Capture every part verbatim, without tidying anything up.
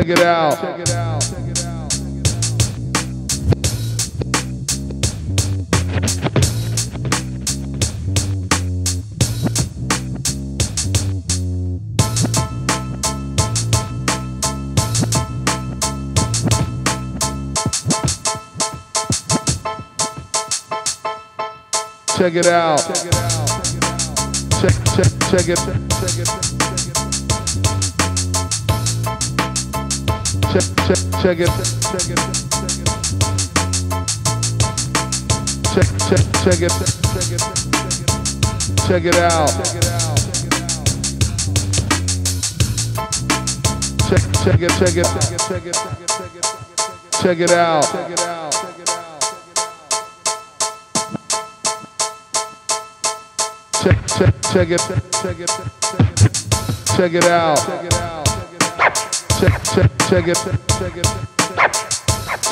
check it out. Check it out. Check it out. Check it out. Check it out. Check check check it. Check it. Check check check it. Check it. Check check check it. Check it out. Check check it. Check it. Check it. Check it out. Check it out. Check, check, check it, check it, check it out. Check, check, check it, check it,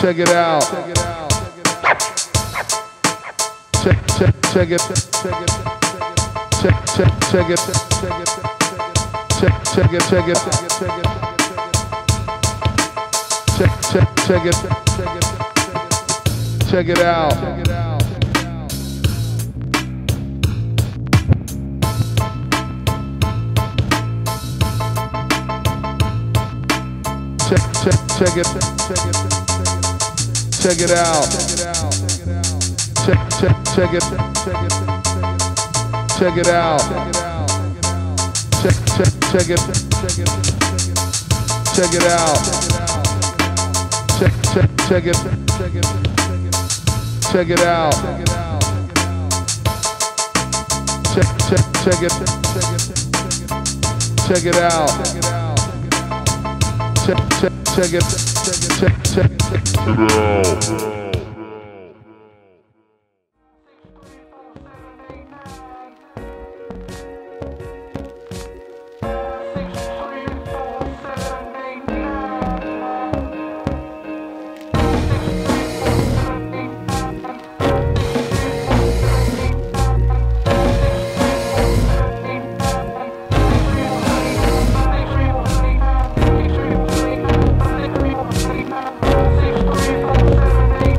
check it out. Check, check, check it, check it, check, check, check it, check, check it, check it, check, check, check it, check it out. Check, check, check it, check it out. Check, check, check it, check it out. Check, check, check it, check it out. Check, check, check it, check it out. Check, check, check it, check it out. Check, check, check it, check, check, check, check it out. Thank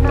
you.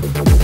Wow.